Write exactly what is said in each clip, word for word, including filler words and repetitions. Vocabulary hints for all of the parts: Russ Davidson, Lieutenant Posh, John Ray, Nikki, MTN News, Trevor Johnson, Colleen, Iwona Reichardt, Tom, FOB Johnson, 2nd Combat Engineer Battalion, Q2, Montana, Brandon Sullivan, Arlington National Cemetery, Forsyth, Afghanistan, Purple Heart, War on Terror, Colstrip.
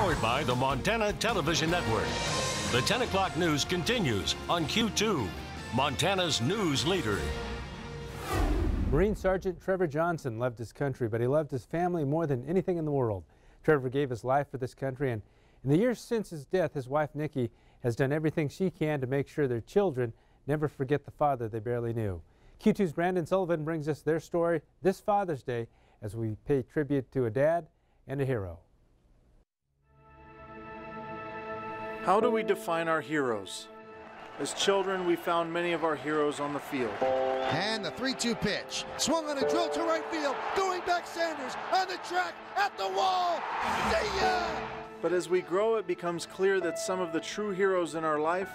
powered by the Montana Television Network. The ten o'clock news continues on Q two, Montana's news leader. Marine Sergeant Trevor Johnson loved his country, but he loved his family more than anything in the world. Trevor gave his life for this country, and in the years since his death, his wife Nikki has done everything she can to make sure their children never forget the father they barely knew. Q two's Brandon Sullivan brings us their story this Father's Day as we pay tribute to a dad and a hero. How do we define our heroes? As children, we found many of our heroes on the field. And the three two pitch. Swung on a drill to right field. Going back Sanders on the track at the wall. See ya! But as we grow, it becomes clear that some of the true heroes in our life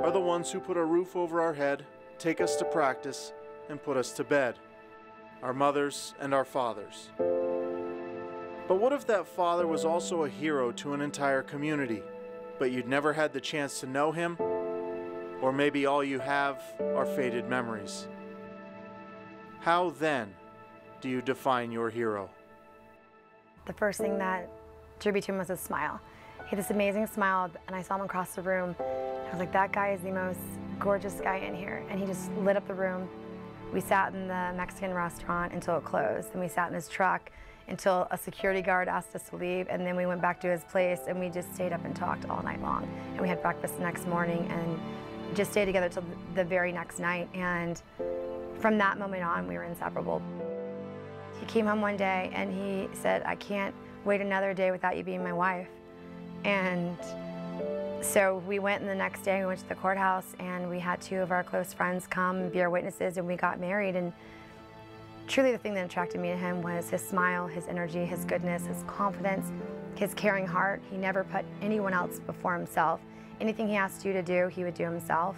are the ones who put a roof over our head, take us to practice, and put us to bed. Our mothers and our fathers. But what if that father was also a hero to an entire community, but you'd never had the chance to know him? Or maybe all you have are faded memories. How then do you define your hero? The first thing that drew me to him was his smile. He had this amazing smile, and I saw him across the room. I was like, that guy is the most gorgeous guy in here. And he just lit up the room. We sat in the Mexican restaurant until it closed. Then we sat in his truck until a security guard asked us to leave, and then we went back to his place, and we just stayed up and talked all night long. And we had breakfast the next morning, and just stayed together till the very next night, and from that moment on, we were inseparable. He came home one day, and he said, I can't wait another day without you being my wife. And so we went, and the next day, we went to the courthouse, and we had two of our close friends come and be our witnesses, and we got married. And truly, the thing that attracted me to him was his smile, his energy, his goodness, his confidence, his caring heart. He never put anyone else before himself. Anything he asked you to do, he would do himself.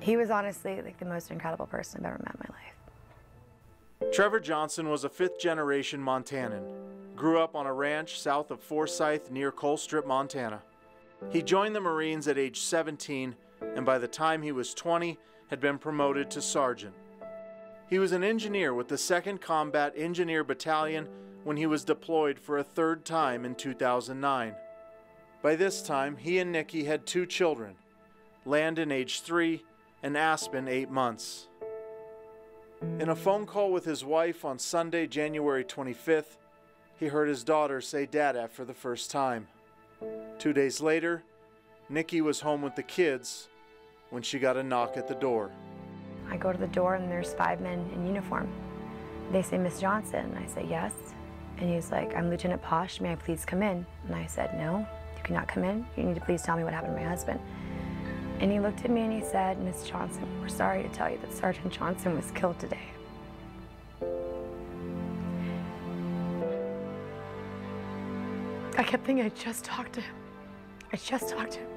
He was honestly like the most incredible person I've ever met in my life. Trevor Johnson was a fifth-generation Montanan. Grew up on a ranch south of Forsyth near Colstrip, Montana. He joined the Marines at age seventeen, and by the time he was twenty, had been promoted to sergeant. He was an engineer with the second Combat Engineer Battalion when he was deployed for a third time in two thousand nine. By this time, he and Nikki had two children, Landon, age three, and Aspen, eight months. In a phone call with his wife on Sunday, January twenty-fifth, he heard his daughter say Dada for the first time. Two days later, Nikki was home with the kids when she got a knock at the door. I go to the door, and there's five men in uniform. They say, Miss Johnson. I say, yes. And he's like, I'm Lieutenant Posh. May I please come in? And I said, no. You cannot come in. You need to please tell me what happened to my husband. And he looked at me and he said, Miss Johnson, we're sorry to tell you that Sergeant Johnson was killed today. I kept thinking, I just talked to him. I just talked to him.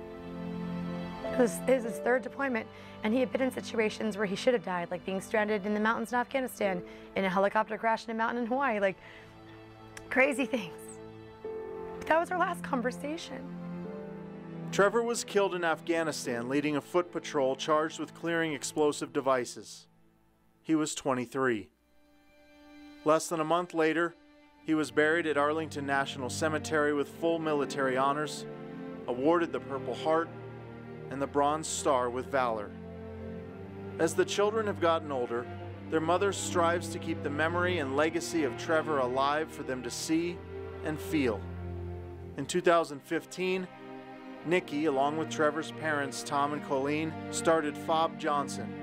It was, it was his third deployment, and he had been in situations where he should have died, like being stranded in the mountains in Afghanistan, in a helicopter crash in a mountain in Hawaii, like crazy things. That was our last conversation. Trevor was killed in Afghanistan leading a foot patrol charged with clearing explosive devices. He was twenty-three. Less than a month later, he was buried at Arlington National Cemetery with full military honors, awarded the Purple Heart and the Bronze Star with valor. As the children have gotten older, their mother strives to keep the memory and legacy of Trevor alive for them to see and feel. In two thousand fifteen, Nikki, along with Trevor's parents, Tom and Colleen, started F O B Johnson,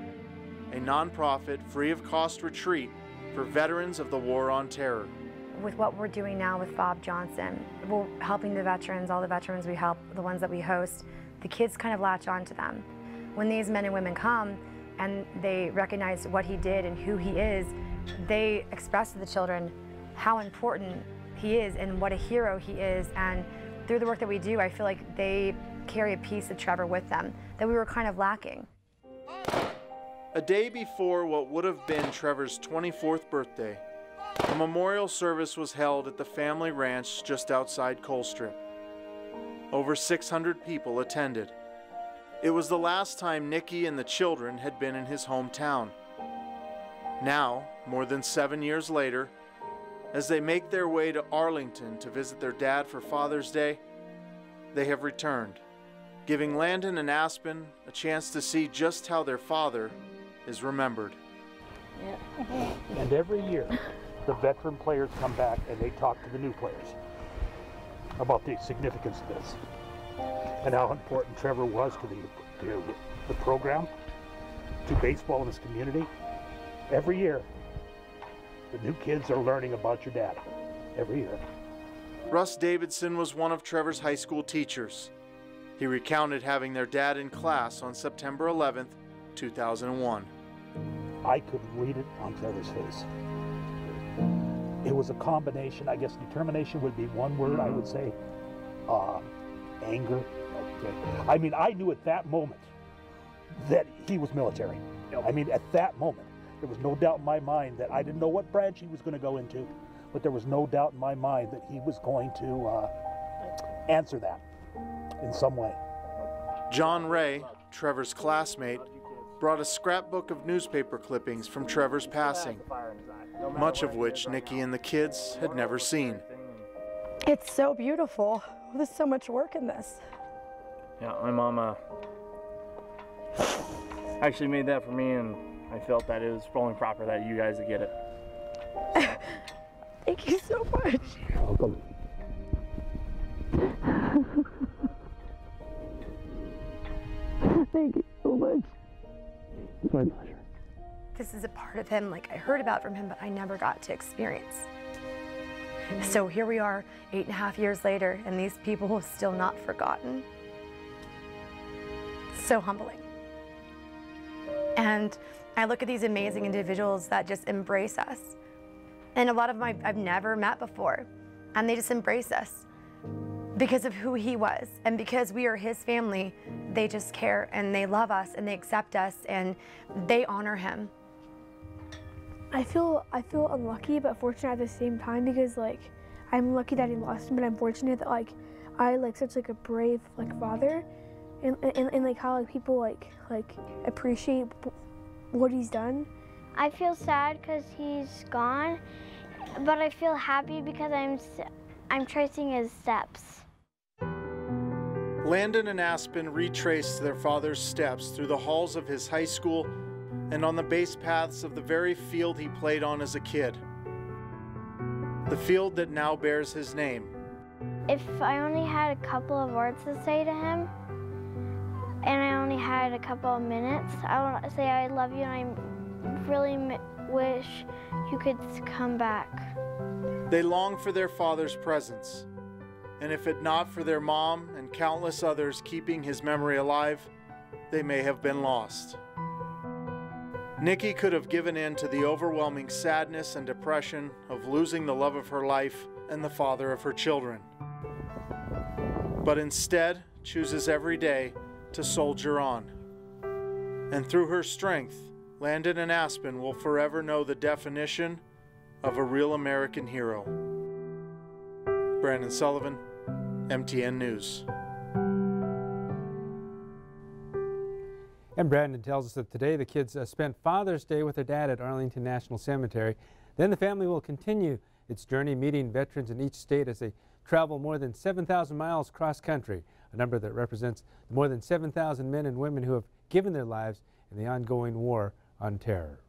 a nonprofit, free-of-cost retreat for veterans of the War on Terror. With what we're doing now with F O B Johnson, we're helping the veterans, all the veterans we help, the ones that we host, the kids kind of latch on to them. When these men and women come and they recognize what he did and who he is, they express to the children how important he is and what a hero he is, and through the work that we do, I feel like they carry a piece of Trevor with them that we were kind of lacking. A day before what would have been Trevor's twenty-fourth birthday, a memorial service was held at the family ranch just outside Colstrip. Over six hundred people attended. It was the last time Nikki and the children had been in his hometown. Now, more than seven years later, As they make their way to Arlington to visit their dad for Father's Day, they have returned, giving Landon and Aspen a chance to see just how their father is remembered. Yeah. And every year, the veteran players come back and they talk to the new players about the significance of this and how important Trevor was to the, to the program, to baseball in his community. Every year, the new kids are learning about your dad every year. Russ Davidson was one of Trevor's high school teachers. He recounted having their dad in class on September eleventh, two thousand one. I could read it on Trevor's face. It was a combination, I guess determination would be one word, I would say, uh, anger. I mean, I knew at that moment that he was military. I mean, at that moment, there was no doubt in my mind that I didn't know what branch he was going to go into, but there was no doubt in my mind that he was going to uh, answer that in some way. John Ray, Trevor's classmate, brought a scrapbook of newspaper clippings from Trevor's passing, much of which Nikki and the kids had never seen. It's so beautiful. There's so much work in this. Yeah, my mama actually made that for me, and I felt that it was only proper that you guys would get it. Thank you so much. You're welcome. Thank you so much. It's my pleasure. This is a part of him, like I heard about from him, but I never got to experience. So here we are, eight and a half years later, and these people are still not forgotten. So humbling. And I look at these amazing individuals that just embrace us. And a lot of them I've, I've never met before. And they just embrace us because of who he was. And because we are his family, they just care and they love us and they accept us and they honor him. I feel, I feel unlucky but fortunate at the same time because like, I'm lucky that he lost him, but I'm fortunate that like, I like such like a brave like father. And, and, and like how like people like like appreciate what he's done. I feel sad because he's gone, but I feel happy because I'm I'm tracing his steps. Landon and Aspen retraced their father's steps through the halls of his high school and on the base paths of the very field he played on as a kid. The field that now bears his name. If I only had a couple of words to say to him, and I only had a couple of minutes, I want to say I love you and I really wish you could come back. They long for their father's presence. And if it not for their mom and countless others keeping his memory alive, they may have been lost. Nikki could have given in to the overwhelming sadness and depression of losing the love of her life and the father of her children. But instead, chooses every day to soldier on. And through her strength, Landon and Aspen will forever know the definition of a real American hero. Brandon Sullivan, M T N News. And Brandon tells us that today the kids uh, spent Father's Day with their dad at Arlington National Cemetery. Then the family will continue its journey meeting veterans in each state as they travel more than seven thousand miles cross-country, a number that represents more than seven thousand men and women who have given their lives in the ongoing war on terror.